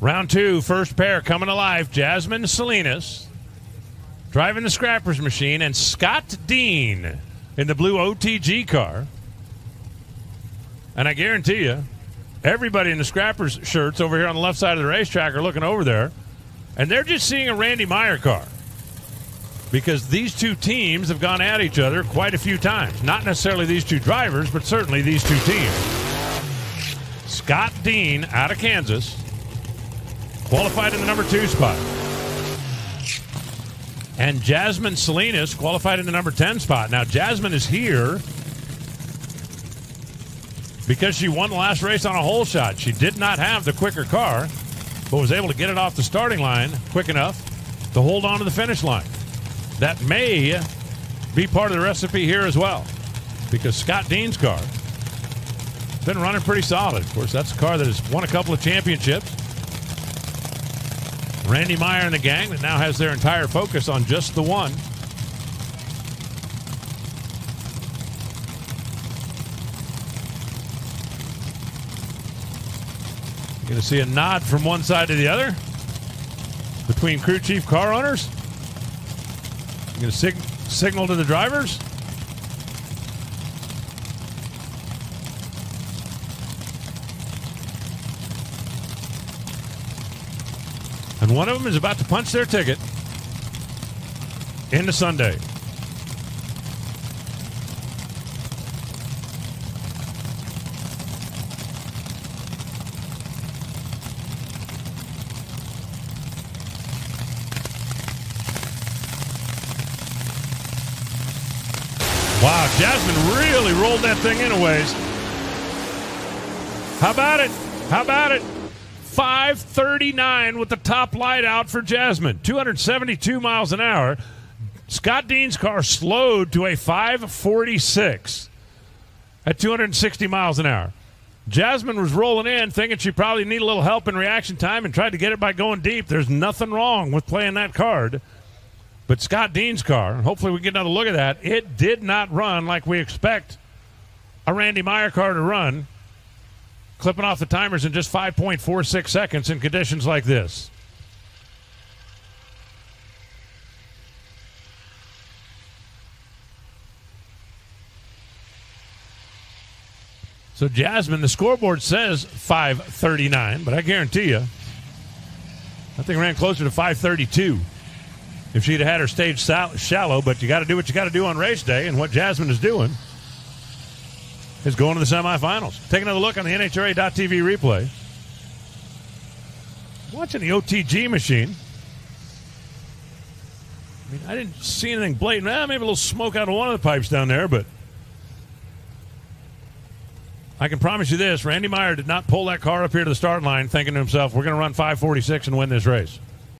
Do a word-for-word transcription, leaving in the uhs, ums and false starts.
Round two, first pair coming alive. Jasmine Salinas driving the Scrappers machine and Scott Dean in the blue O T G car. And I guarantee you, everybody in the Scrappers shirts over here on the left side of the racetrack are looking over there, and they're just seeing a Randy Meyer car because these two teams have gone at each other quite a few times. Not necessarily these two drivers, but certainly these two teams. Scott Dean out of Kansas qualified in the number two spot. And Jasmine Salinas qualified in the number ten spot. Now, Jasmine is here because she won the last race on a hole shot. She did not have the quicker car, but was able to get it off the starting line quick enough to hold on to the finish line. That may be part of the recipe here as well, because Scott Dean's car has been running pretty solid. Of course, that's a car that has won a couple of championships. Randy Meyer and the gang that now has their entire focus on just the one. You're going to see a nod from one side to the other between crew chief car owners. You're going to sig signal to the drivers. And one of them is about to punch their ticket into Sunday. Wow, Jasmine really rolled that thing in a ways. How about it? How about it? five thirty-nine with the top light out for Jasmine. two hundred seventy-two miles an hour. Scott Dean's car slowed to a five forty-six at two hundred sixty miles an hour. Jasmine was rolling in thinking she probably needed a little help in reaction time and tried to get it by going deep. There's nothing wrong with playing that card. But Scott Dean's car, and hopefully we get another look at that, it did not run like we expect a Randy Meyer car to run, clipping off the timers in just five point four six seconds in conditions like this. So Jasmine, the scoreboard says five thirty-nine, but I guarantee you, I think ran closer to five thirty-two if she'd have had her stage shallow, but you got to do what you got to do on race day, and what Jasmine is doing is going to the semifinals. Take another look on the N H R A dot T V replay. Watching the O T G machine, I mean, I didn't see anything blatant. Well, maybe a little smoke out of one of the pipes down there, but I can promise you this, Randy Meyer did not pull that car up here to the start line thinking to himself, we're going to run five forty-six and win this race.